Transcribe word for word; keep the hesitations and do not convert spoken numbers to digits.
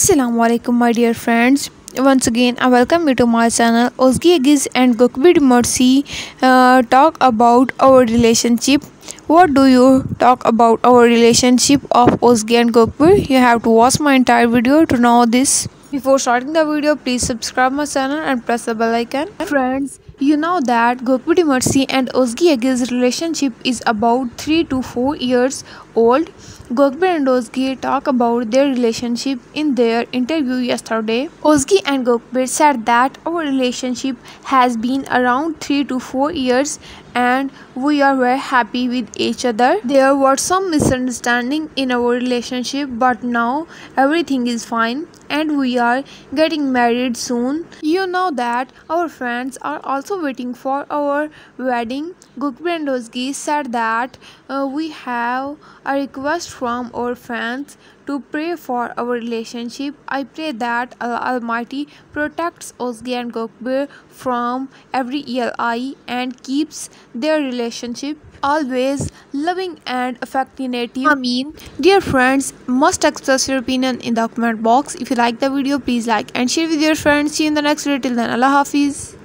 Assalamualaikum my dear friends, once again I welcome you to my channel. Özge Yağız and Gökberk Demirci uh, talk about our relationship. What do you talk about our relationship of Özge and Gökberk? You have to watch my entire video to know this. Before starting the video, please subscribe my channel and press the bell icon. Friends, you know that Gökberk Demirci and Özge Yağız relationship is about three to four years old. Gökberk and Özge talk about their relationship in their interview yesterday. Özge and Gökberk said that our relationship has been around three to four years and we are very happy with each other. There were some misunderstanding in our relationship, but now everything is fine and we are getting married soon. You know that our friends are also waiting for our wedding. Gökberk and Özge said that uh, we have a request from our fans to pray for our relationship. I pray that Allah Almighty protects Özge and Gökberk from every ill eye and keeps their relationship always loving and affectionate. I mean, dear friends, must express your opinion in the comment box. If you like the video, please like and share with your friends. See you in the next video. Till then, Allah Hafiz.